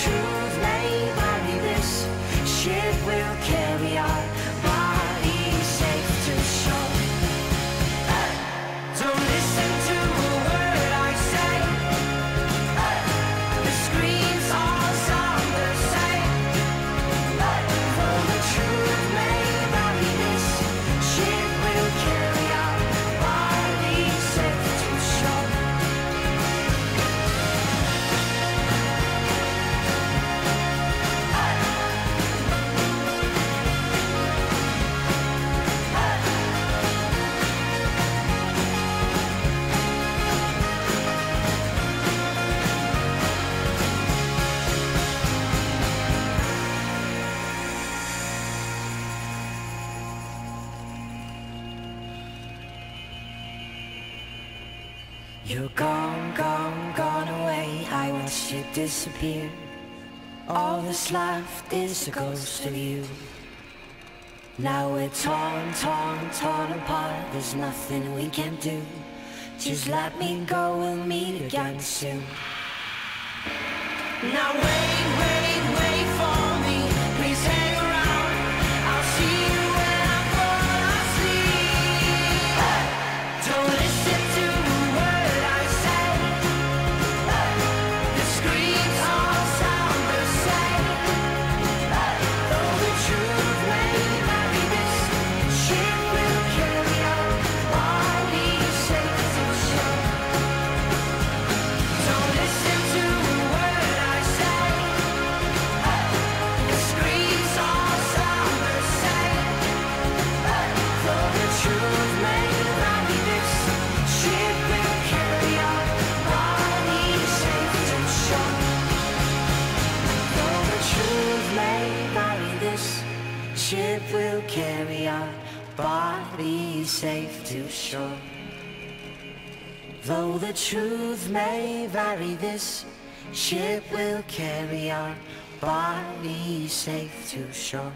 truth may bury this ship, will carry our bodies safe to shore. Hey, don't listen to a word I say. Hey, the screams all sound the same. Hey, for the truth may bury this ship, will carry our bodies safe to shore. You're gone, gone, gone away. I watched you disappear. All that's left is a ghost of you. Now we're torn, torn, torn apart. There's nothing we can do. Just let me go, we'll meet again soon. Now wait, wait, wait for me. Please hang around. I'll see you when I fall asleep. Hey, don't listen to ship, will carry our bodies safe to shore. Though the truth may vary, this ship will carry our bodies safe to shore.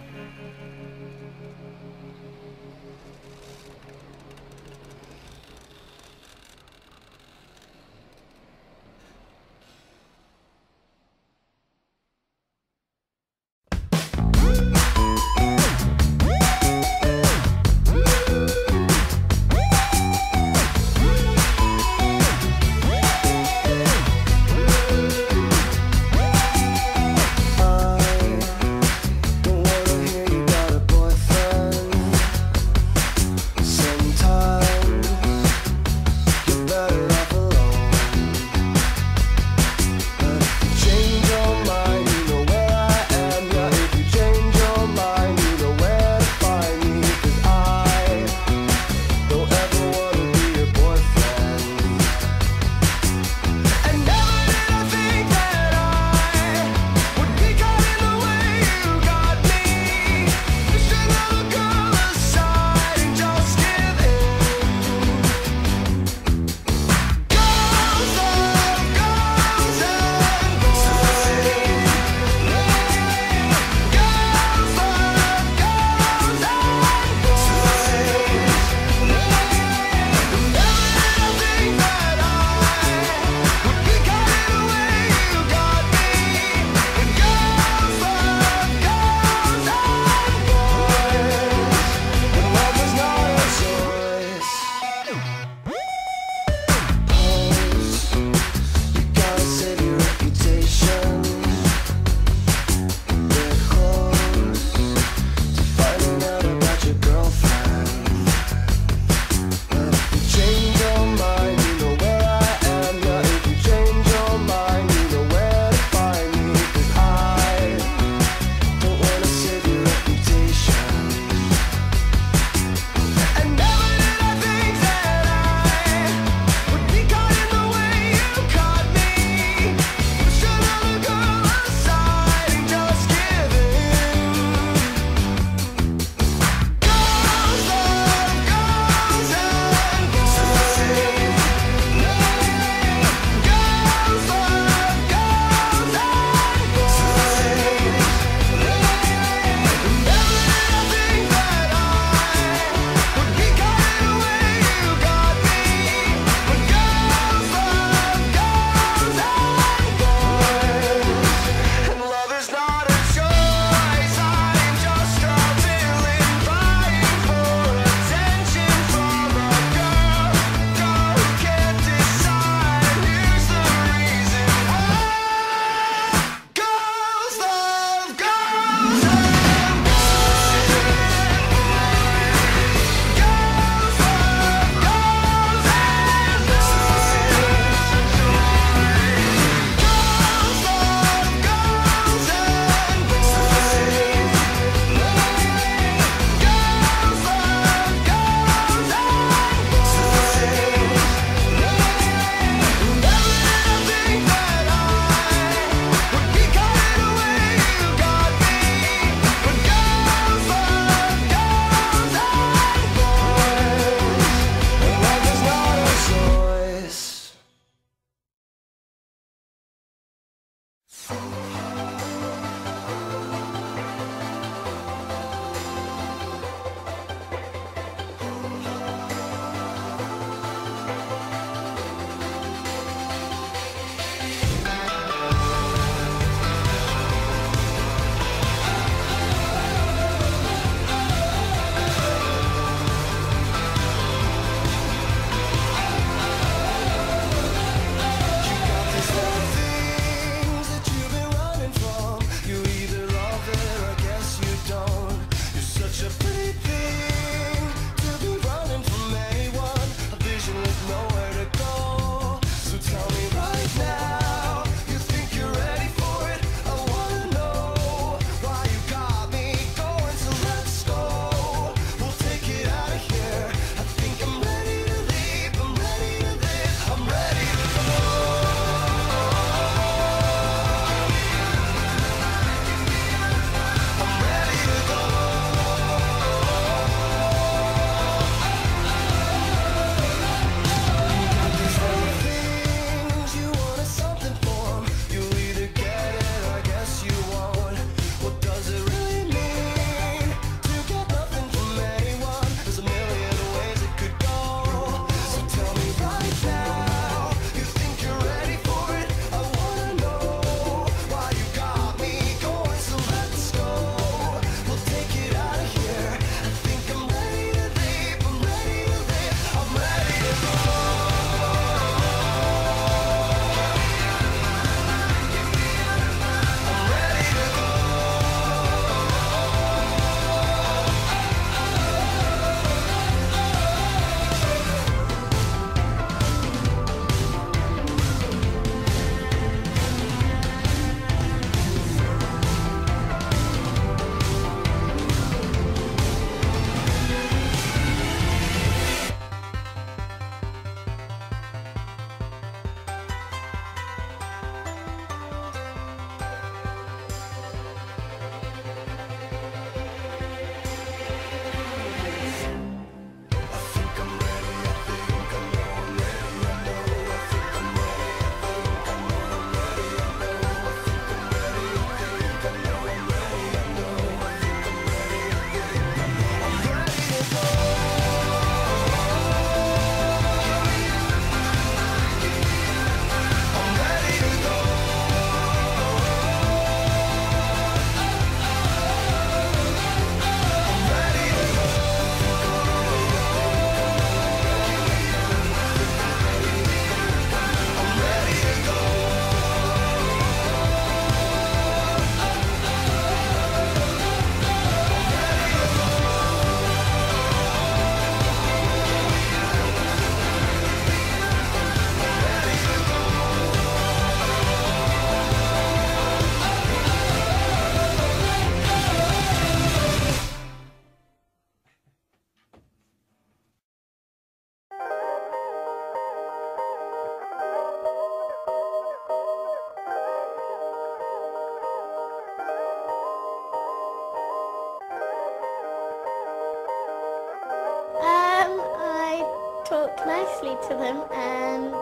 nicely to them and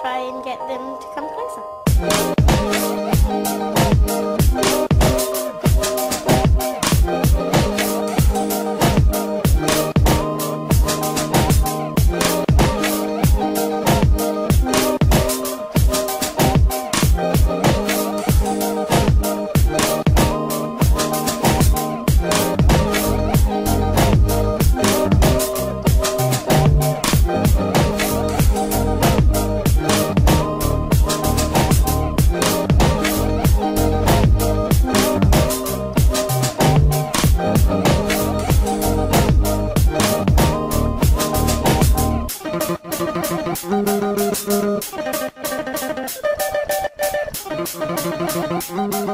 try and get them to come closer.